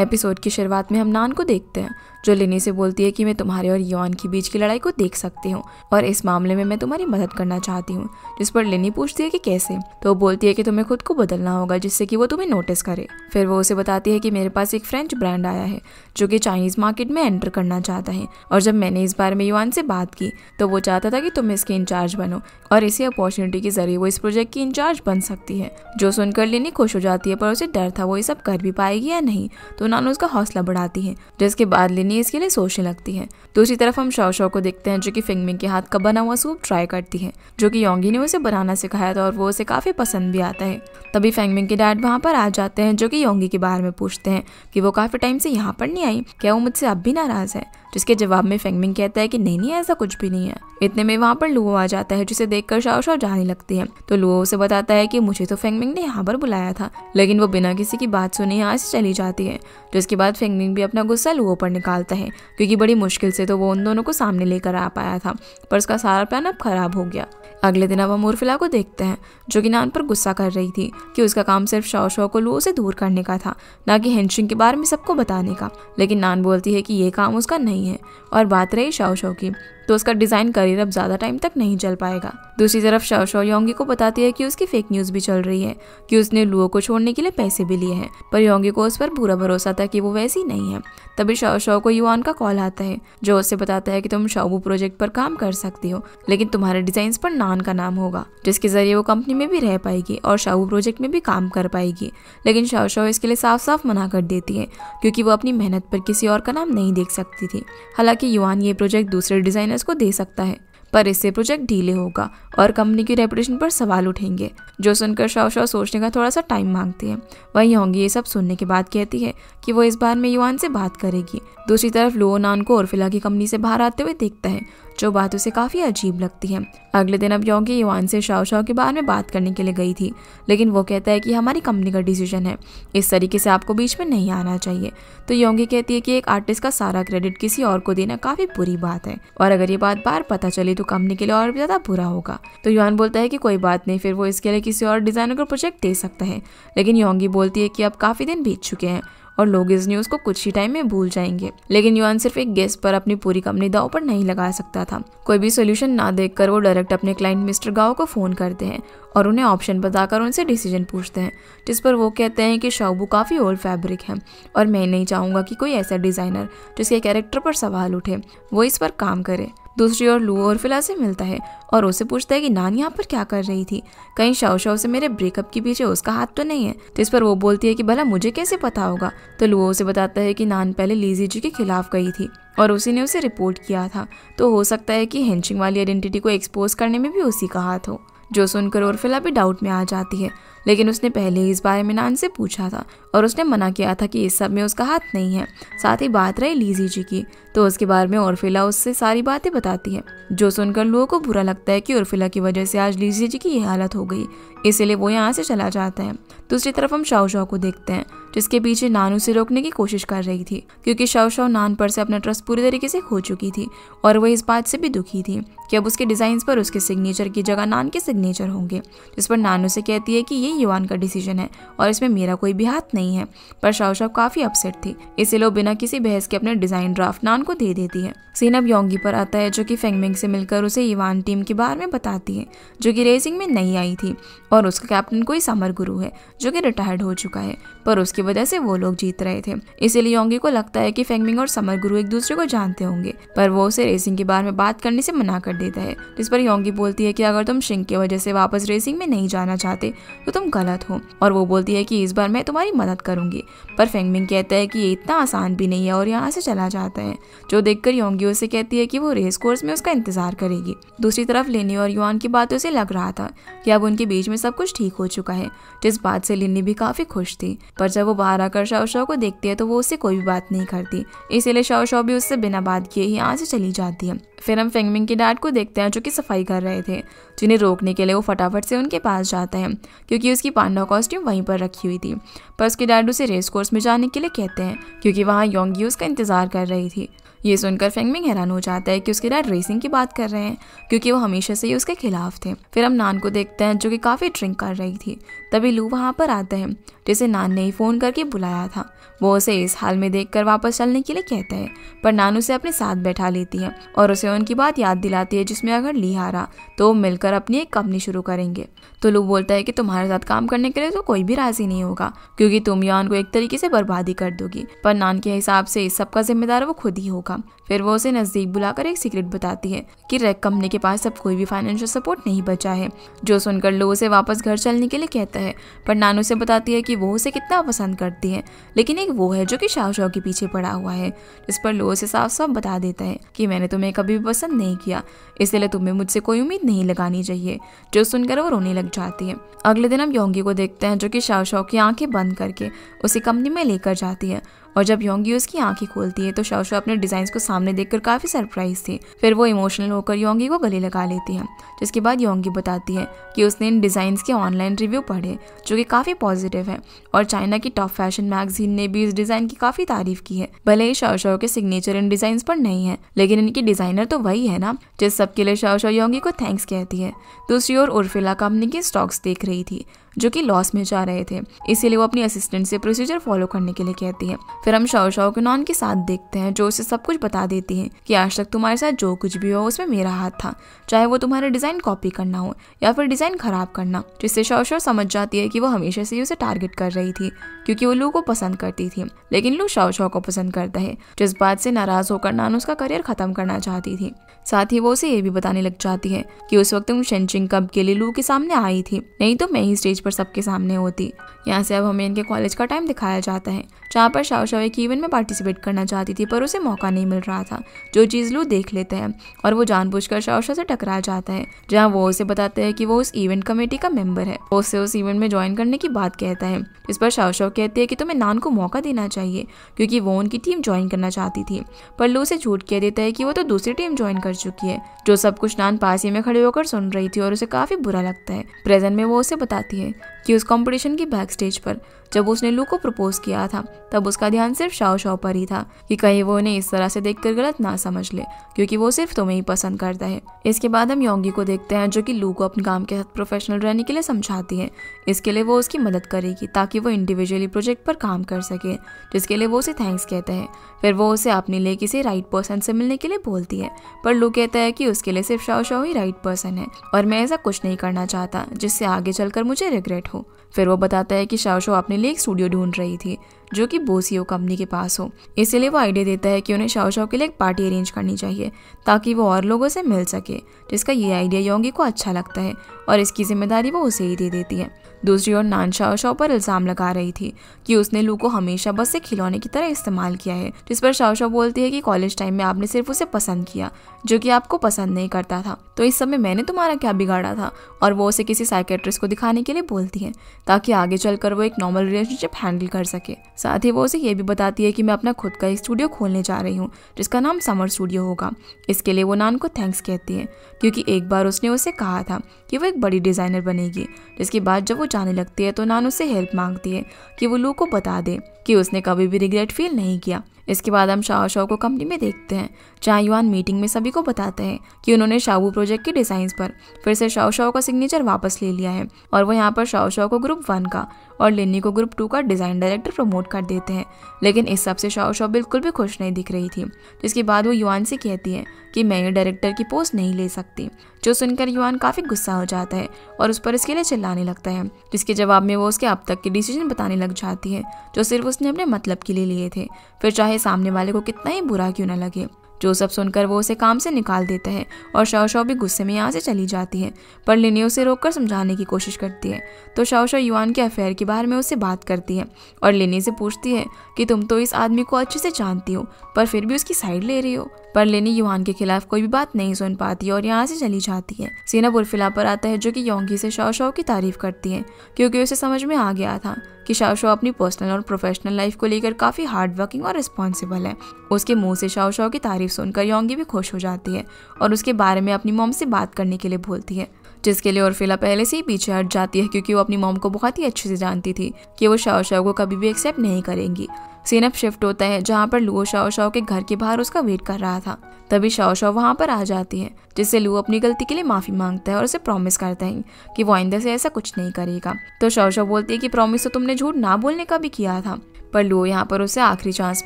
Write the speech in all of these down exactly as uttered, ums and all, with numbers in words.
Episode की शुरुआत में हम नान को देखते हैं जो लिनी से बोलती है कि मैं तुम्हारे और योन के बीच की लड़ाई को देख सकती हूँ और इस मामले में मैं तुम्हारी मदद करना चाहती हूँ, जिस पर लिनी पूछती है कि कैसे, तो वो बोलती है कि तुम्हें खुद को बदलना होगा जिससे कि वो तुम्हें नोटिस करे। फिर वो उसे बताती है कि मेरे पास एक फ्रेंच ब्रांड आया है जो कि चाइनीज मार्केट में एंटर करना चाहता है और जब मैंने इस बारे में योन से बात की तो वो चाहता था कि तुम इसके इंचार्ज बनो और इसी अपॉर्चुनिटी के जरिए वो इस प्रोजेक्ट की इंचार्ज बन सकती है। जो सुनकर लिनी खुश हो जाती है पर उसे डर था वो ये सब कर भी पाएगी या नहीं, तो नान उसका हौसला बढ़ाती है जिसके बाद लिनी इसके लिए सोचने लगती है। दूसरी तरफ हम शाओशाओ को देखते हैं जो कि फिंगमिंग के हाथ का बना हुआ सूप ट्राई करती है जो कि योंगी ने उसे बनाना सिखाया था और वो उसे काफी पसंद भी आता है। तभी फिंगमिंग के डैड वहाँ पर आ जाते हैं जो कि योंगी के बारे में पूछते हैं कि वो काफी टाइम से यहाँ पर नहीं आई, क्या वो मुझसे अब भी नाराज है, जिसके जवाब में फिंगमिंग कहता है कि नहीं नहीं ऐसा कुछ भी नहीं है। इतने में वहाँ पर लुओ आ जाता है जिसे देखकर शाओशाओ जाने लगती है, तो लुओ उसे बताता है कि मुझे तो फिंगमिंग ने यहाँ पर बुलाया था, लेकिन वो बिना किसी की बात सुने यहाँ से चली जाती है। जिसके बाद फिंगमिंग भी अपना गुस्सा लुओ पर निकालता है क्योंकि बड़ी मुश्किल से तो वो उन दोनों को सामने लेकर आ पाया था पर उसका सारा प्लान अब खराब हो गया। अगले दिन अब हम उर्फिला को देखते हैं जो कि नान पर गुस्सा कर रही थी कि उसका काम सिर्फ शाओशाओ को लुओ से दूर करने का था, ना कि हेनशिंग के बारे में सबको बताने का, लेकिन नान बोलती है कि ये काम उसका नहीं है। और बात रही शाओशाओ की, तो उसका डिजाइन करियर अब ज्यादा टाइम तक नहीं चल पाएगा। दूसरी तरफ शाओशाओ योंगी को बताती है कि उसकी फेक न्यूज भी चल रही है कि उसने लुओ को छोड़ने के लिए पैसे भी लिए हैं, पर योंगी को उस पर पूरा भरोसा था कि वो वैसी नहीं है। तभी शाओशाओ को युआन का कॉल आता है जो उससे बताता है कि तुम शाओबू प्रोजेक्ट पर काम कर सकती हो, लेकिन तुम्हारे डिजाइन पर नान का नाम होगा जिसके जरिए वो कंपनी में भी रह पाएगी और शाओबू प्रोजेक्ट में भी काम कर पाएगी। लेकिन शाओशाओ इसके लिए साफ साफ मना कर देती है क्योंकि वो अपनी मेहनत पर किसी और का नाम नहीं देख सकती थी। हालांकि युआन ये प्रोजेक्ट दूसरे डिजाइनर को दे सकता है पर इससे प्रोजेक्ट ढीले होगा और कंपनी की रेपुटेशन पर सवाल उठेंगे, जो सुनकर शाओशाओ सोचने का थोड़ा सा टाइम मांगती है। वहीं योंगी ये सब सुनने के बाद कहती है कि वो इस बार में युआन से बात करेगी। दूसरी तरफ लुओ नान को उर्फिला की कंपनी से बाहर आते हुए देखता है जो बात उसे काफी अजीब लगती है। अगले दिन अब योंगी युआन से शाओशाओ के बारे में बात करने के लिए गई थी, लेकिन वो कहता है कि हमारी कंपनी का डिसीजन है, इस तरीके से आपको बीच में नहीं आना चाहिए। तो योंगी कहती है कि एक आर्टिस्ट का सारा क्रेडिट किसी और को देना काफी बुरी बात है और अगर ये बात बार पता चले तो कंपनी के लिए और भी ज्यादा बुरा होगा। तो युआन बोलता है कि कोई बात नहीं, फिर वो इसके लिए किसी और डिजाइनर को प्रोजेक्ट दे सकता है। लेकिन योंगी बोलती है कि अब काफी दिन बीत चुके हैं और लोग इस न्यूज को कुछ ही टाइम में भूल जाएंगे, लेकिन युआन सिर्फ एक गेस्ट पर अपनी पूरी कंपनी दाव पर नहीं लगा सकता था। कोई भी सोल्यूशन ना देखकर वो डायरेक्ट अपने क्लाइंट मिस्टर गाओ को फोन करते हैं और उन्हें ऑप्शन बताकर उनसे डिसीजन पूछते हैं, जिस पर वो कहते हैं कि शाओबू काफी ओल्ड फैब्रिक है और मैं नहीं चाहूंगा कि कोई ऐसा डिजाइनर जिसके कैरेक्टर पर सवाल उठे वो इस पर काम करे। दूसरी ओर लुओ उर्फिला से मिलता है और उसे पूछता है कि नान यहाँ पर क्या कर रही थी, कहीं शाओशाओ से मेरे ब्रेकअप के पीछे उसका हाथ तो नहीं है, जिस पर वो बोलती है कि भला मुझे कैसे पता होगा। तो लुओ उसे बताता है कि नान पहले लीजी जी के खिलाफ गई थी और उसी ने उसे रिपोर्ट किया था, तो हो सकता है कि हेनशिंग वाली आइडेंटिटी को एक्सपोज करने में भी उसी का हाथ हो, जो सुनकर उर्फिला भी डाउट में आ जाती है। लेकिन उसने पहले ही इस बारे में नान से पूछा था और उसने मना किया था कि इस सब में उसका हाथ नहीं है। साथ ही बात रही लीजी जी की, तो उसके बारे में उर्फिला उससे सारी बातें बताती है, जो सुनकर लोगों को बुरा लगता है कि उर्फिला की वजह से आज लीजी जी की ये हालत हो गई, इसीलिए वो यहाँ से चला जाता है। दूसरी तरफ हम शाओशाओ को देखते हैं जिसके पीछे नान उसे रोकने की कोशिश कर रही थी क्योंकि शाओशाओ नान पर से अपना ट्रस्ट पूरी तरीके से खो चुकी थी और वह इस बात से भी दुखी थी कि अब उसके डिजाइन पर उसके सिग्नेचर की जगह नान के सिग्नेचर होंगे, जिस पर नान उसे कहती है कि ये युआन का डिसीजन है और इसमें मेरा कोई भी हाथ नहीं है। पर शाओशाओ काफी अपसेट थी, इसीलिए बिना किसी बहस के अपने डिजाइन ड्राफ्ट नान को दे देती है। सीन अब योंगी पर आता है जो कि फेंगमेंग से मिलकर उसे युआन टीम के बारे में बताती है जो कि रेसिंग में नहीं आई थी और उसका कैप्टन कोई समर गुरु है जो कि रिटायर्ड हो चुका है, पर उसकी वजह से वो लोग जीत रहे थे, इसीलिए योंगी को लगता है कि फेंगमिंग और समर गुरु एक दूसरे को जानते होंगे, पर वो उसे रेसिंग के बारे में बात करने से मना कर देता है। जिस पर योंगी बोलती है कि अगर तुम शिंक की वजह से वापस रेसिंग में नहीं जाना चाहते तो तुम गलत हो, और वो बोलती है कि इस बार मैं तुम्हारी मदद करूंगी। पर फेंगमिंग कहता है कि ये इतना आसान भी नहीं है और यहाँ से चला जाता है, जो देखकर योंगी उसे कहती है कि वो रेस कोर्स में उसका इंतजार करेगी। दूसरी तरफ लिनी और युआन की बातों से लग रहा था कि अब उनके बीच में सब कुछ ठीक हो चुका है, जिस बात से लिनी भी काफी खुश थी। पर जब वो बाहर आकर शाओशाओ को देखती है तो वो उससे कोई भी बात नहीं करती, इसीलिए शाओशाओ भी उससे बिना बात किए ही यहाँ से चली जाती है। फिर हम फेंगमिंग के डैड को देखते हैं जो कि सफाई कर रहे थे, जिन्हें रोकने के लिए वो फटाफट से उनके पास जाता है क्योंकि उसकी पांडा कॉस्ट्यूम वहीं पर रखी हुई थी, पर उसके डैड उसे रेस कोर्स में जाने के लिए कहते हैं क्योंकि वहाँ योंगी उसका इंतजार कर रही थी। ये सुनकर फेंगमिंग हैरान हो जाता है कि उसके डैड रेसिंग की बात कर रहे हैं क्योंकि वो हमेशा से ही उसके खिलाफ थे। फिर हम नान को देखते हैं जो कि काफी ड्रिंक कर रही थी, तभी लू वहाँ पर आता है जिसे नान ने ही फ़ोन करके बुलाया था। वो उसे इस हाल में देखकर वापस चलने के लिए कहता है, पर नान उसे अपने साथ बैठा लेती है और उसे उनकी बात याद दिलाती है जिसमें अगर ली हारा तो मिलकर अपनी एक कंपनी शुरू करेंगे। तो लू बोलता है कि तुम्हारे साथ काम करने के लिए तो कोई भी राजी नहीं होगा क्योंकि तुम यान को एक तरीके से बर्बादी कर दोगी, पर नान के हिसाब से इस सबका जिम्मेदार वो खुद ही होगा। फिर वो उसे नजदीक बुलाकर एक सीक्रेट बताती है कि रेक कंपनी के पास अब कोई भी फाइनेंशियल सपोर्ट नहीं बचा है, जो सुनकर लू उसे वापस घर चलने के लिए कहता है। पर नान उसे बताती है कि वो उसे कितना पसंद करती है, लेकिन एक वो है जो कि शाओशाओ के पीछे पड़ा हुआ है। इस पर लू उसे साफ साफ बता देता है कि मैंने तुम्हें कभी भी पसंद नहीं किया, इसलिए तुम्हें मुझसे कोई उम्मीद नहीं लगानी चाहिए, जो सुनकर वो रोने लग जाती है। अगले दिन हम योंगी को देखते हैं जो कि शाओशाओ की आंखें बंद करके उसे कंपनी में लेकर जाती है, और जब योंगी उसकी आंखें खोलती है तो शाओशाओ अपने डिजाइन्स को सामने देखकर काफी सरप्राइज थी। फिर वो इमोशनल होकर योंगी को गले लगा लेती है, जिसके बाद योंगी बताती है कि उसने इन डिजाइन्स के ऑनलाइन रिव्यू पढ़े जो कि काफी पॉजिटिव है, और चाइना की टॉप फैशन मैगजीन ने भी इस डिजाइन की काफी तारीफ की है। भले ही शाओशाओ के सिग्नेचर इन डिजाइन पर नहीं है, लेकिन इनकी डिजाइनर तो वही है ना जिस सबके लिए शाओशाओ योंगी को थैंक्स कहती है। दूसरी ओर उर्फिला कंपनी के स्टॉक्स देख रही थी जो कि लॉस में जा रहे थे, इसीलिए वो अपनी असिस्टेंट से प्रोसीजर फॉलो करने के लिए कहती है। फिर हम शाओशाओ को नान के साथ देखते हैं जो उसे सब कुछ बता देती है कि आज तक तुम्हारे साथ जो कुछ भी हो उसमें मेरा हाथ था, चाहे वो तुम्हारा डिजाइन कॉपी करना हो या फिर डिजाइन खराब करना, जिससे शाओशाओ समझ जाती है कि वो हमेशा से उसे टारगेट कर रही थी क्योंकि वो लू को पसंद करती थी, लेकिन लू शाओशाओ को पसंद करता है, जिस बात से नाराज होकर नान उसका करियर खत्म करना चाहती थी। साथ ही वो उसे ये भी बताने लग जाती है कि उस वक्त तुम शेनचिंग कप के लिए लू के सामने आई थी, नहीं तो मैं ही स्टेज पर सबके सामने होती। यहाँ से अब हमें इनके कॉलेज का टाइम दिखाया जाता है जहाँ पर शाओशाओ एक इवेंट में पार्टिसिपेट करना चाहती थी, पर उसे मौका नहीं मिल रहा था, जो चीज लू देख लेते हैं और वो जानबूझकर शाओशाओ से टकरा जाता है, जहाँ वो उसे बताते हैं कि वो उस इवेंट कमेटी का मेंबर है। वो उसे उस इवेंट में ज्वाइन करने की बात कहता है, इस पर शाओशाओ कहती है कि तुम्हें नान को मौका देना चाहिए क्योंकि वो उनकी टीम ज्वाइन करना चाहती थी, पर लू उसे झूठ कह देता है कि वो तो दूसरी टीम ज्वाइन कर चुकी है, जो सब कुछ नान पास ही में खड़े होकर सुन रही थी और उसे काफी बुरा लगता है। प्रेजेंट में वो उसे बताती है कि उस कंपटीशन की बैक स्टेज पर जब उसने लू को प्रपोज किया था तब उसका ध्यान सिर्फ शाओशाओ पर ही था कि कहीं वो उन्हें इस तरह से देखकर गलत ना समझ ले, क्योंकि वो सिर्फ तुम्हें ही पसंद करता है। इसके बाद हम योंगी को देखते हैं जो कि लू को अपने काम के साथ प्रोफेशनल रहने के लिए समझाती है। इसके लिए वो उसकी मदद करेगी ताकि वो इंडिविजुअली प्रोजेक्ट पर काम कर सके, जिसके लिए वो उसे थैंक्स कहता है। फिर वो उसे अपने लिए किसी राइट पर्सन से मिलने के लिए बोलती है, पर लू कहता है कि उसके लिए सिर्फ शाओशाओ ही राइट पर्सन है और मैं ऐसा कुछ नहीं करना चाहता जिससे आगे चलकर मुझे रिग्रेट हो। फिर वो बताता है कि शाओशाओ अपने लिए एक स्टूडियो ढूंढ रही थी जो कि बोसियो कंपनी के पास हो, इसलिए वो आइडिया देता है कि उन्हें शाओशाओ के लिए एक पार्टी अरेंज करनी चाहिए ताकि वो और लोगों से मिल सके, जिसका ये आइडिया योंगी को अच्छा लगता है और इसकी जिम्मेदारी वो उसे ही दे देती है। दूसरी ओर नान शाओशाओ पर इल्जाम लगा रही थी कि उसने लू को हमेशा बस से खिलौने की तरह इस्तेमाल किया है, जिस पर शाओशाओ बोलती है कि कॉलेज टाइम में आपने सिर्फ उसे पसंद किया जो कि आपको पसंद नहीं करता था, तो इस समय मैंने तुम्हारा क्या बिगाड़ा था, और वो उसे किसी साइकेट्रिस्ट को दिखाने के लिए बोलती है ताकि आगे चलकर वो एक नॉर्मल रिलेशनशिप हैंडल कर सके। साथ ही वो उसे ये भी बताती है कि मैं अपना खुद का एक स्टूडियो खोलने जा रही हूँ जिसका नाम समर स्टूडियो होगा। इसके लिए वो नान को थैंक्स कहती है क्योंकि एक बार उसने उसे कहा था कि वो एक बड़ी डिजाइनर बनेगी, जिसके बाद जब वो जाने लगती है तो नान उससे हेल्प मांगती है कि वो लू को बता दे कि उसने कभी भी रिग्रेट फील नहीं किया। इसके बाद हम शाओशाओ को कंपनी में देखते हैं जहाँ युआन मीटिंग में सभी को बताते हैं कि उन्होंने शाओबू प्रोजेक्ट के डिजाइन्स पर फिर से शाओशाओ का सिग्नेचर वापस ले लिया है, और वो यहाँ पर शाओशाओ को ग्रुप वन का और लिन्नी को ग्रुप टू का डिजाइन डायरेक्टर प्रमोट कर देते हैं, लेकिन इस सबसे शाओशाओ बिल्कुल भी खुश नहीं दिख रही थी। जिसके बाद वो युआन से कहती है कि मैं ये डायरेक्टर की पोस्ट नहीं ले सकती, जो सुनकर युआन काफी गुस्सा हो जाता है और उस पर इसके लिए चिल्लाने लगता है, जिसके जवाब में वो उसके अब तक के डिसीजन बताने लग जाती है जो सिर्फ उसने अपने मतलब के लिए लिए थे, फिर चाहे सामने वाले को कितना ही बुरा क्यों न लगे। जो सब सुनकर वो उसे काम से निकाल देता है और शाओशाओ भी गुस्से में यहाँ से चली जाती है, पर लिन्नी उसे रोककर समझाने की कोशिश करती है। तो शाओशाओ युआन के अफेयर के बारे में उससे बात करती है और लिन्नी से पूछती है कि तुम तो इस आदमी को अच्छे से जानती हो पर फिर भी उसकी साइड ले रही हो, पर लिन्नी युआन के खिलाफ कोई भी बात नहीं सुन पाती और यहाँ से चली जाती है। सीना उर्फिला पर आता है जो कि योंगी से शाओशाओ की तारीफ करती है क्योंकि उसे समझ में आ गया था कि शाओशाओ अपनी पर्सनल और प्रोफेशनल लाइफ को लेकर काफी हार्ड वर्किंग और रिस्पॉन्सिबल है। उसके मुंह से शाओशाओ की तारीफ सुनकर योंगी भी खुश हो जाती है और उसके बारे में अपनी मॉम से बात करने के लिए बोलती है, जिसके लिए उर्फिला पहले से ही पीछे हट जाती है क्योंकि वो अपनी मॉम को बहुत ही अच्छे से जानती थी कि वो शाओशाओ को कभी भी एक्सेप्ट नहीं करेंगी। सीनप शिफ्ट होता है जहाँ पर लुओ शाओशाओ के घर के बाहर उसका वेट कर रहा था। तभी शाओशाओ वहाँ पर आ जाती है जिससे लुओ अपनी गलती के लिए माफी मांगता है और उसे प्रॉमिस करता है कि वो आइंदा से ऐसा कुछ नहीं करेगा। तो शाओशाओ बोलती है कि प्रॉमिस तो तुमने झूठ ना बोलने का भी किया था, पर लुओ यहाँ पर उसे आखिरी चांस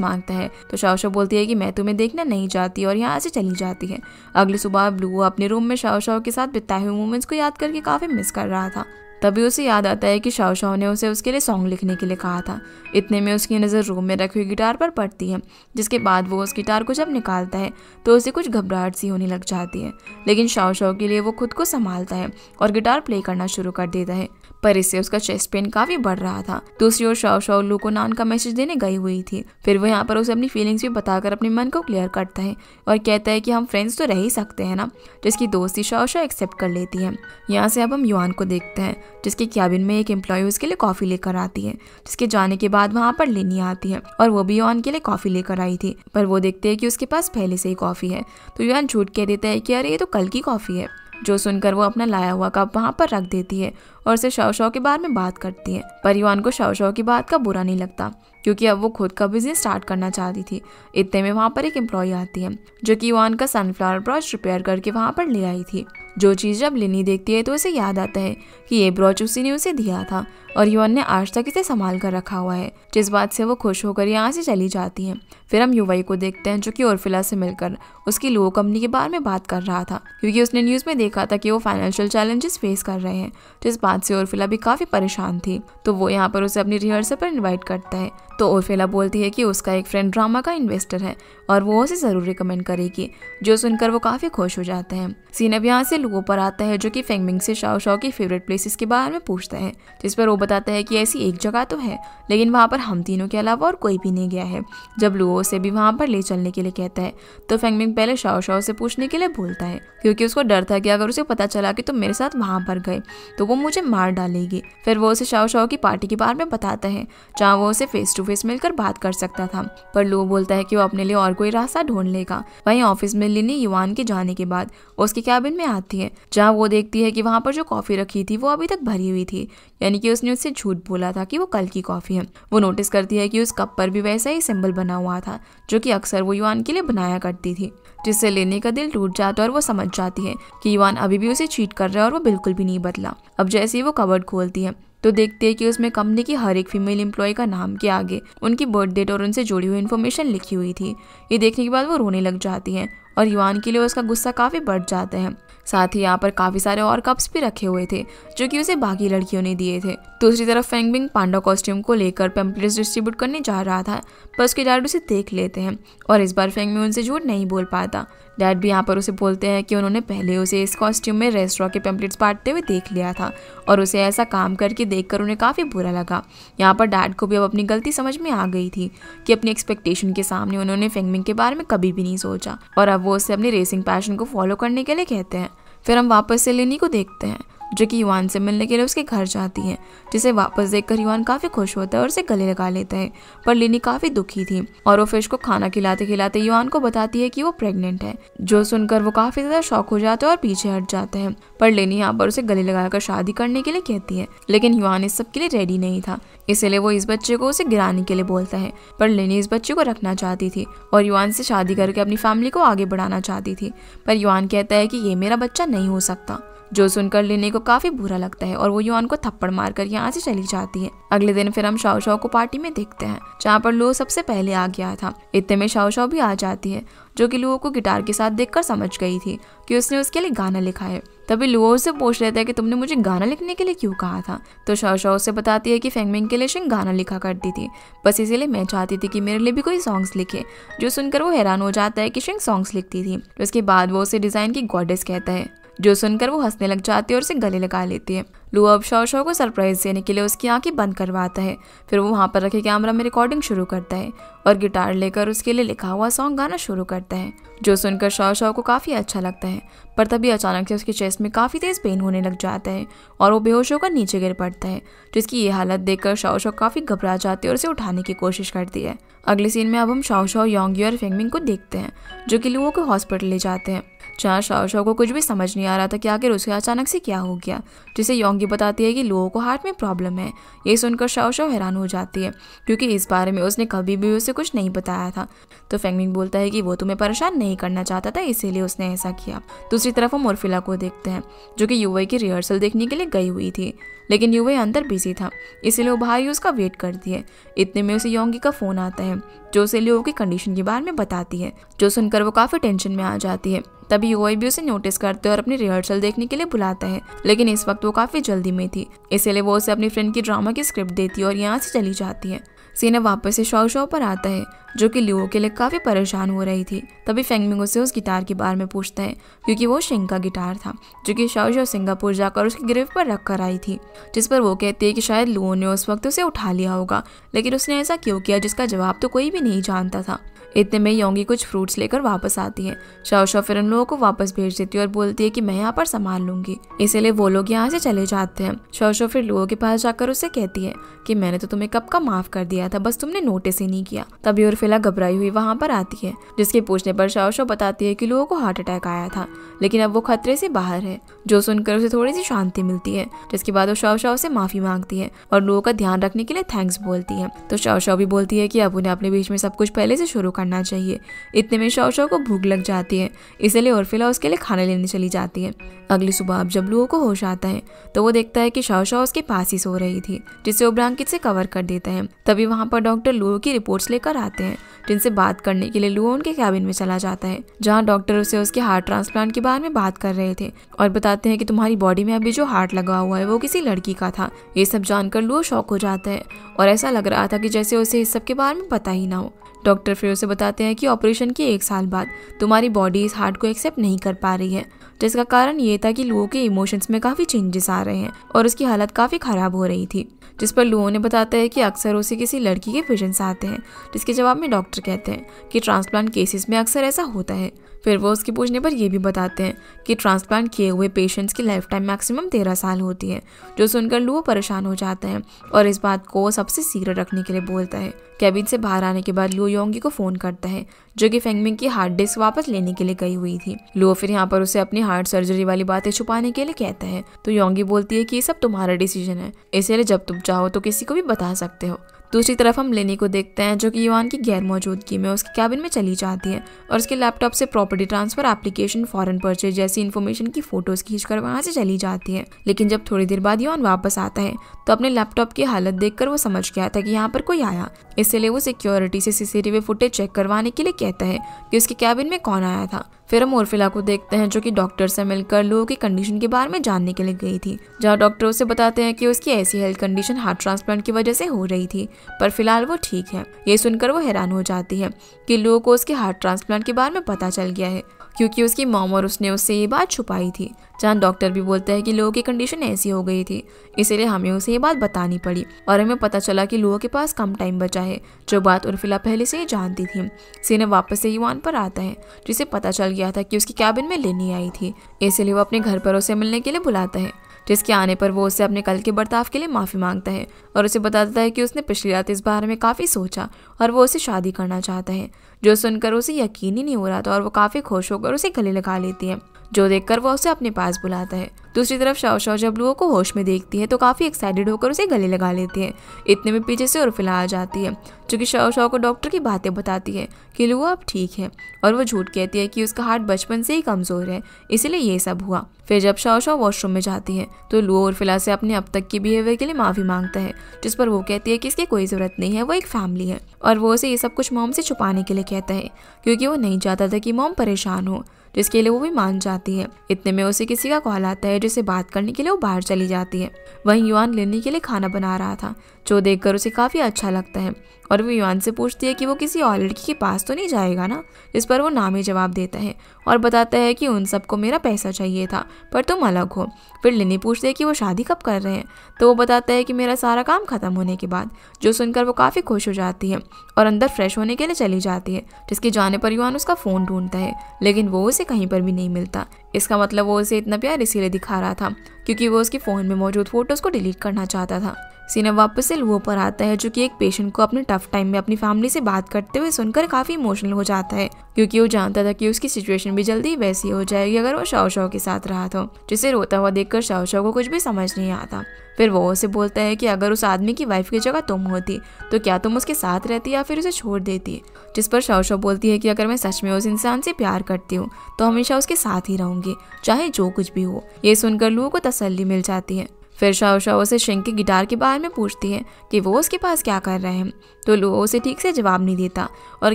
मांगता है। तो शाओशाओ बोलती है कि मैं तुम्हें देखना नहीं चाहती और यहाँ से चली जाती है। अगली सुबह लुओ अपने रूम में शाओशाओ के साथ बिताए हुए मोमेंट्स को याद करके काफी मिस कर रहा था। तभी उसे याद आता है कि शाओशाओ ने उसे उसके लिए सॉन्ग लिखने के लिए कहा था। इतने में उसकी नज़र रूम में रखी हुई गिटार पर पड़ती है, जिसके बाद वो उस गिटार को जब निकालता है तो उसे कुछ घबराहट सी होने लग जाती है, लेकिन शाओशाओ के लिए वो खुद को संभालता है और गिटार प्ले करना शुरू कर देता है, पर इससे उसका चेस्ट पेन काफी बढ़ रहा था। दूसरी ओर शाओशाओ लू को नान का मैसेज देने गई हुई थी। फिर वो यहाँ पर उसे अपनी फीलिंग्स भी बताकर अपने मन को क्लियर करता है और कहता है कि हम फ्रेंड्स तो रह ही सकते हैं ना, जिसकी दोस्ती शाओशाओ एक्सेप्ट कर लेती है। यहाँ से अब हम युआन को देखते हैं जिसके कैबिन में एक एम्प्लॉय उसके लिए कॉफी लेकर आती है, जिसके जाने के बाद वहाँ पर लेनी आती है और वो भी युआन के लिए कॉफी लेकर आई थी, पर वो देखते है कि उसके पास पहले से ही कॉफी है। तो युआन झूठ कह देता है कि अरे ये तो कल की कॉफी है, जो सुनकर वो अपना लाया हुआ कप वहाँ पर रख देती है और उसे शाओशाओ के बारे में बात करती है। पर युआन को शाओशाओ की बात का बुरा नहीं लगता क्योंकि अब वो खुद का बिजनेस स्टार्ट करना चाहती थी। इतने में वहाँ पर एक एम्प्लॉय आती है जो कि युआन का सनफ्लावर ब्रॉच रिपेयर करके वहाँ पर ले आई थी। जो चीज़ जब लेनी देखती है तो उसे याद आता है कि ये ब्रॉच उसी ने उसे दिया था और युआन ने आज तक इसे संभाल कर रखा हुआ है, जिस बात से वो खुश होकर यहाँ से चली जाती है। फिर हम युवाई को देखते हैं जो कि ओरफिला से मिलकर उसकी लुओ कंपनी के बारे में बात कर रहा था, क्योंकि उसने न्यूज़ में देखा था कि वो फाइनेंशियल चैलेंजेस फेस कर रहे हैं, जिस बात से ओरफिला भी काफ़ी परेशान थी। तो वो यहाँ पर उसे अपनी रिहर्सल पर इन्वाइट करता है। तो ओरफिला बोलती है कि उसका एक फ्रेंड ड्रामा का इन्वेस्टर है और वो उसे ज़रूर रिकमेंड करेगी, जो सुनकर वो काफ़ी खुश हो जाते हैं। सीन अब यहाँ से लुओ पर आता है जो कि फेंगमिंग से शाओशाओ की फेवरेट प्लेसेस के बारे में पूछता है, जिस पर वो बताता है कि ऐसी एक जगह तो है लेकिन वहाँ पर हम तीनों के अलावा और कोई भी नहीं गया है। जब लुओ उसे भी वहाँ पर ले चलने के लिए कहता है तो फेंगमिंग पहले शाओशाओ से पूछने के लिए बोलता है, क्योंकि उसको डर था कि अगर उसे पता चला कि तुम मेरे साथ वहाँ पर गए तो वो मुझे मार डालेगी। फिर वो उसे शाओशाओ की पार्टी के बारे में बताता है जहाँ वो उसे फेस टू फेस मिलकर बात कर सकता था, पर लुओ बोलता है कि वो अपने लिए और कोई रास्ता ढूंढ लेगा। वहीं ऑफिस में लिनी युआन के जाने के बाद उसके कैबिन में आती है जहाँ वो देखती है कि वहाँ पर जो कॉफी रखी थी वो अभी तक भरी हुई थी, यानी कि उसने उससे झूठ बोला था कि वो कल की कॉफी है। वो नोटिस करती है कि उस कप पर भी वैसा ही सिंबल बना हुआ था जो कि अक्सर वो युआन के लिए बनाया करती थी, जिससे लिनी का दिल टूट जाता है और वो समझ जाती है कि युआन अभी भी उसे चीट कर रहा है और वो बिल्कुल भी नहीं बदला। अब जैसे ही वो कबर्ड खोलती है तो देखते हैं कि उसमें कंपनी की हर एक फीमेल एम्प्लॉय का नाम के आगे उनकी बर्थ डेट और उनसे जुड़ी हुई इन्फॉर्मेशन लिखी हुई थी। ये देखने के बाद वो रोने लग जाती है और युआन के लिए उसका गुस्सा काफ़ी बढ़ जाता है। साथ ही यहाँ पर काफ़ी सारे और कप्स भी रखे हुए थे जो कि उसे बाकी लड़कियों ने दिए थे। दूसरी तरफ फेंगबिंग पांडा कॉस्ट्यूम को लेकर पैम्पलेट्स डिस्ट्रीब्यूट करने जा रहा था, पर उसके डैड उसे देख लेते हैं और इस बार फेंगबिंग उनसे झूठ नहीं बोल पाता। डैड भी यहाँ पर उसे बोलते हैं कि उन्होंने पहले उसे इस कॉस्ट्यूम में रेस्टोरेंट के पैम्पलेट्स बांटते हुए देख लिया था और उसे ऐसा काम करके देखकर उन्हें काफ़ी बुरा लगा। यहाँ पर डैड को भी अब अपनी गलती समझ में आ गई थी कि अपनी एक्सपेक्टेशन के सामने उन्होंने फेंगबिंग के बारे में कभी भी नहीं सोचा और अब वो उससे अपनी रेसिंग पैशन को फॉलो करने के लिए कहते हैं। फिर हम वापस से लिनी को देखते हैं जो कि युआन से मिलने के लिए उसके घर जाती है, जिसे वापस देखकर युआन काफ़ी खुश होता है और उसे गले लगा लेता है, पर लिनी काफ़ी दुखी थी और वो फिश को खाना खिलाते खिलाते युआन को बताती है कि वो प्रेग्नेंट है, जो सुनकर वो काफ़ी ज़्यादा शॉक हो जाता है और पीछे हट जाते हैं। पर लिनी यहाँ पर उसे गले लगाकर शादी करने के लिए कहती है, लेकिन युआन इस सब के लिए रेडी नहीं था, इसलिए वो इस बच्चे को उसे गिराने के लिए बोलता है, पर लिनी इस बच्चे को रखना चाहती थी और युआन से शादी करके अपनी फैमिली को आगे बढ़ाना चाहती थी, पर युआन कहता है कि ये मेरा बच्चा नहीं हो सकता, जो सुनकर लिनी को काफी बुरा लगता है और वो युआन को थप्पड़ मारकर यहाँ से चली जाती है। अगले दिन फिर हम शाओशाओ को पार्टी में देखते हैं जहाँ पर लुओ सबसे पहले आ गया था। इतने में शाओशाओ भी आ जाती है जो कि लुओ को गिटार के साथ देखकर समझ गई थी कि उसने उसके लिए गाना लिखा है। तभी लुओ से पूछ रहा था कि तुमने मुझे गाना लिखने के लिए क्यों कहा था, तो शाओशाओ से बताती है कि फेंगमिंग के लिए शिंग गाना लिखा करती थी, बस इसीलिए मैं चाहती थी कि मेरे लिए भी कोई सॉन्ग्स लिखे, जो सुनकर वो हैरान हो जाता है कि शिंग सॉन्ग्स लिखती थी। उसके बाद वो उसे डिजाइन की गॉडेस कहता है, जो सुनकर वो हंसने लग जाती है और उसे गले लगा लेती है। लुओ अब शाओशाओ को सरप्राइज देने के लिए उसकी आंखें बंद करवाता है। फिर वो वहाँ पर रखे कैमरा में रिकॉर्डिंग शुरू करता है और गिटार लेकर उसके लिए लिखा हुआ सॉन्ग गाना शुरू करता है, जो सुनकर शाओशाओ को काफ़ी अच्छा लगता है, पर तभी अचानक से उसके चेस्ट में काफ़ी तेज़ पेन होने लग जाता है और वो बेहोश होकर नीचे गिर पड़ता है, जिसकी ये हालत देखकर शाओशाओ काफ़ी घबरा जाती है और उसे उठाने की कोशिश करती है। अगले सीन में अब हम शाओशाओ, योंगी और फेंगमिंग को देखते हैं जो कि लुओ को हॉस्पिटल ले जाते हैं, जहाँ शाओशाओ को कुछ भी समझ नहीं आ रहा था कि आखिर उसके अचानक से क्या हो गया, जिसे योंगी बताती है कि लोगों को हार्ट में प्रॉब्लम है। ये सुनकर शाओशाओ हैरान हो जाती है क्योंकि इस बारे में उसने कभी भी उसे कुछ नहीं बताया था। तो फेंगमिंग बोलता है कि वो तुम्हें परेशान नहीं करना चाहता था, इसीलिए उसने ऐसा किया। दूसरी तरफ हम उर्फिला को देखते हैं जो कि यूवे की रिहर्सल देखने के लिए गई हुई थी, लेकिन यूवे अंदर बिजी था, इसीलिए वो बाहर ही उसका वेट करती है। इतने में उसे योंगी का फोन आता है जो उसे लियो की कंडीशन के बारे में बताती है, जो सुनकर वो काफी टेंशन में आ जाती है। तभी यूवे भी उसे नोटिस करते हैं और अपनी रिहर्सल देखने के लिए बुलाता है, लेकिन इस वक्त वो काफी जल्दी में थी, इसीलिए वो उसे अपनी फ्रेंड की ड्रामा की स्क्रिप्ट देती है और यहाँ से चली जाती है। सीना वापस से शाओशाओ पर आता है जो कि लियो के लिए काफी परेशान हो रही थी। तभी फेंगमिंग उससे उस गिटार के बारे में पूछता है क्योंकि वो शिंग का गिटार था जो कि शाओशाओ सिंगापुर जाकर उसकी गिरफ्त पर रख कर आई थी, जिस पर वो कहती है कि शायद लियो ने उस वक्त उसे उठा लिया होगा, लेकिन उसने ऐसा क्यों किया जिसका जवाब तो कोई भी नहीं जानता था। इतने में योंगी कुछ फ्रूट्स लेकर वापस आती है। शाओशाओ फिर उन लोगों को वापस भेज देती है और बोलती है कि मैं यहाँ पर संभाल लूंगी, इसीलिए वो लोग यहाँ से चले जाते हैं। शाओशाओ फिर लोगों के पास जाकर उससे कहती है कि मैंने तो तुम्हें कब का माफ कर दिया था, बस तुमने नोटिस ही नहीं किया। तभी उर्फिला घबराई हुई वहाँ पर आती है, जिसके पूछने पर शाओशाओ बताती है कि लोगों को हार्ट अटैक आया था, लेकिन अब वो खतरे से बाहर है, जो सुनकर उसे थोड़ी सी शांति मिलती है। जिसके बाद वो शाओशाओ से माफी मांगती है और लोगों का ध्यान रखने के लिए थैंक्स बोलती है। तो शाओशाओ भी बोलती है कि अब उन्हें अपने बीच में सब कुछ पहले से शुरू करना चाहिए। इतने में शाओशाओ को भूख लग जाती है, इसलिए उर्फिला उसके लिए खाना लेने चली जाती है। अगली सुबह अब जब लोगों को होश आता है तो वो देखता है कि शाओशाओ उसके पास ही सो रही थी, जिसे वो ब्लैंकेट से कवर कर देता है। तभी वहाँ पर डॉक्टर लुओ की रिपोर्ट्स लेकर आते हैं, जिनसे बात करने के लिए लुओ उनके कैबिन में चला जाता है, जहाँ डॉक्टर उसे उसके हार्ट ट्रांसप्लांट के बारे में बात कर रहे थे और बताते हैं कि तुम्हारी बॉडी में अभी जो हार्ट लगा हुआ है वो किसी लड़की का था। ये सब जानकर लुओ शॉक हो जाता है और ऐसा लग रहा था कि जैसे उसे इस सब के बारे में पता ही ना हो। डॉक्टर फिर उसे बताते हैं कि ऑपरेशन के एक साल बाद तुम्हारी बॉडी इस हार्ट को एक्सेप्ट नहीं कर पा रही है, जिसका कारण ये था कि लुओ के इमोशंस में काफी चेंजेस आ रहे हैं और उसकी हालत काफी खराब हो रही थी। जिस पर लुओ ने बताता है कि अक्सर उसे किसी लड़की के विजन्स आते हैं, जिसके जवाब में डॉक्टर कहते हैं कि ट्रांसप्लांट केसेस में अक्सर ऐसा होता है। फिर वो उसके पूछने पर यह भी बताते हैं कि ट्रांसप्लांट किए हुए पेशेंट्स की लाइफ टाइम मैक्सिमम तेरह साल होती है, जो सुनकर लुओ परेशान हो जाता है और इस बात को सबसे सीक्रेट रखने के लिए बोलता है। कैबिन से बाहर आने के बाद लुओ योंगी को फोन करता है, जो कि फेंगमिंग की हार्ट डिस्क वापस लेने के लिए गई हुई थी। लुओ फिर यहाँ पर उसे अपनी हार्ट सर्जरी वाली बातें छुपाने के लिए कहता है, तो योंगी बोलती है कि ये सब तुम्हारा डिसीजन है, इसीलिए जब तुम चाहो तो किसी को भी बता सकते हो। दूसरी तरफ हम लेनी को देखते हैं जो कि युवान की गैर मौजूदगी में उसके कैबिन में चली जाती है और उसके लैपटॉप से property transfer application, foreign purchase जैसी इन्फॉर्मेशन की फोटोज खींचकर वहां से चली जाती है। लेकिन जब थोड़ी देर बाद युवान वापस आता है तो अपने लैपटॉप की हालत देखकर वो समझ गया था कि यहाँ पर कोई आया, इसलिए वो सिक्योरिटी से सीसीटीवी फुटेज चेक करवाने के लिए कहता है कि उसके कैबिन में कौन आया था। फिर हम उर्फिला को देखते हैं जो कि डॉक्टर से मिलकर लोगों की कंडीशन के बारे में जानने के लिए गई थी, जहां डॉक्टर उसे बताते हैं कि उसकी ऐसी हेल्थ कंडीशन हार्ट ट्रांसप्लांट की वजह से हो रही थी, पर फिलहाल वो ठीक है। ये सुनकर वो हैरान हो जाती है कि लोगों को उसके हार्ट ट्रांसप्लांट के बारे में पता चल गया है, क्योंकि उसकी मॉम और उसने उससे ये बात छुपाई थी। जहाँ डॉक्टर भी बोलता है कि लोगों की कंडीशन ऐसी हो गई थी, इसीलिए हमें उसे ये बात बतानी पड़ी और हमें पता चला कि लोगों के पास कम टाइम बचा है, जो बात उर्फिला पहले से ही जानती थी। सीने वापस से युवान पर आता है, जिसे पता चल गया था कि उसकी कैबिन में लेनी आई थी, इसीलिए वो अपने घर पर उसे मिलने के लिए बुलाता है। जिसके आने पर वो उसे अपने कल के बर्ताव के लिए माफ़ी मांगता है और उसे बताता है कि उसने पिछली रात इस बारे में काफ़ी सोचा और वो उसे शादी करना चाहता है, जो सुनकर उसे यकीन ही नहीं हो रहा था और वो काफ़ी खुश होकर उसे गले लगा लेती है, जो देखकर वो उसे अपने पास बुलाता है। दूसरी तरफ शाओशाओ जब लुओ को होश में देखती है तो काफ़ी एक्साइटेड होकर उसे गले लगा लेती है। इतने में पीछे से उर्फिला आ जाती है, जो कि शाओशाओ को डॉक्टर की बातें बताती है कि लुओ अब ठीक है और वो झूठ कहती है कि उसका हार्ट बचपन से ही कमज़ोर है, इसीलिए ये सब हुआ। फिर जब शाओशाओ वॉशरूम में जाती है तो लुओ उर्फिला से अपने अब तक की बिहेवियर के लिए माफ़ी मांगता है, जिस पर वो कहती है कि इसकी कोई ज़रूरत नहीं है, वो एक फैमिली है, और वो उसे ये सब कुछ मॉम से छुपाने के लिए कहता है क्योंकि वो नहीं चाहता था कि मॉम परेशान हो, जिसके लिए वो भी मान जाती है। इतने में उसे किसी का कॉल आता है, जिसे बात करने के लिए वो बाहर चली जाती है। वहीं युवान लेने के लिए खाना बना रहा था, जो देखकर उसे काफ़ी अच्छा लगता है और वो युवान से पूछती है कि वो किसी और लड़की के पास तो नहीं जाएगा ना, इस पर वो ना में जवाब देता है और बताता है कि उन सबको मेरा पैसा चाहिए था, पर तुम अलग हो। फिर लेनी पूछती है कि वो शादी कब कर रहे हैं, तो वो बताता है कि मेरा सारा काम खत्म होने के बाद, जो सुनकर वो काफ़ी खुश हो जाती है और अंदर फ्रेश होने के लिए चली जाती है। जिसके जाने पर युवान उसका फ़ोन ढूंढता है, लेकिन वो उसे कहीं पर भी नहीं मिलता। इसका मतलब वो उसे इतना प्यार इसीलिए दिखा रहा था क्योंकि वो उसके फ़ोन में मौजूद फोटोज़ को डिलीट करना चाहता था। सीना वापस से लुओ पर आता है जो कि एक पेशेंट को अपने टफ टाइम में अपनी फैमिली से बात करते हुए सुनकर काफी इमोशनल हो जाता है, क्योंकि वो जानता था कि उसकी सिचुएशन भी जल्दी वैसी हो जाएगी अगर वो शाओशाओ के साथ रहा था, जिसे रोता हुआ देखकर शाओशाओ को कुछ भी समझ नहीं आता। फिर वो उसे बोलता है कि अगर उस आदमी की वाइफ की जगह तुम होती तो क्या तुम उसके साथ रहती या फिर उसे छोड़ देती, जिस पर शाओशाओ बोलती है कि अगर मैं सच में उस इंसान से प्यार करती हूँ तो हमेशा उसके साथ ही रहूंगी चाहे जो कुछ भी हो। ये सुनकर लुओ को तसल्ली मिल जाती है। फिर शाओशाओ से शिंग के गिटार के बारे में पूछती है कि वो उसके पास क्या कर रहे हैं, तो लुओ उसे ठीक से जवाब नहीं देता और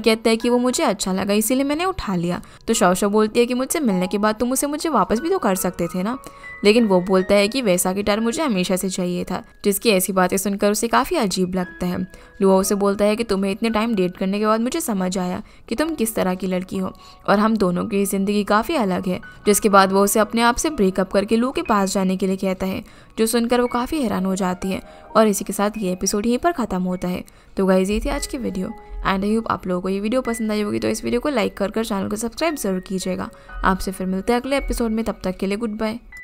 कहता है कि वो मुझे अच्छा लगा इसीलिए मैंने उठा लिया। तो शाओशाओ बोलती है कि मुझसे मिलने के बाद तुम उसे मुझे वापस भी तो कर सकते थे ना, लेकिन वो बोलता है कि वैसा गिटार मुझे हमेशा से चाहिए था, जिसकी ऐसी बातें सुनकर उसे काफ़ी अजीब लगता है। लुओ उसे बोलता है कि तुम्हें इतने टाइम डेट करने के बाद मुझे समझ आया कि तुम किस तरह की लड़की हो और हम दोनों की ज़िंदगी काफ़ी अलग है, जिसके बाद वो उसे अपने आप से ब्रेकअप करके लुओ के पास जाने के लिए कहता है, जो सुनकर वो काफ़ी हैरान हो जाती है। और इसी के साथ ये एपिसोड यहीं पर ख़त्म होता है। तो गाइस ये थी आज की वीडियो एंड आई होप आप लोगों को ये वीडियो पसंद आई होगी, तो इस वीडियो को लाइक कर कर चैनल को सब्सक्राइब जरूर कीजिएगा। आपसे फिर मिलते हैं अगले एपिसोड में, तब तक के लिए गुड बाय।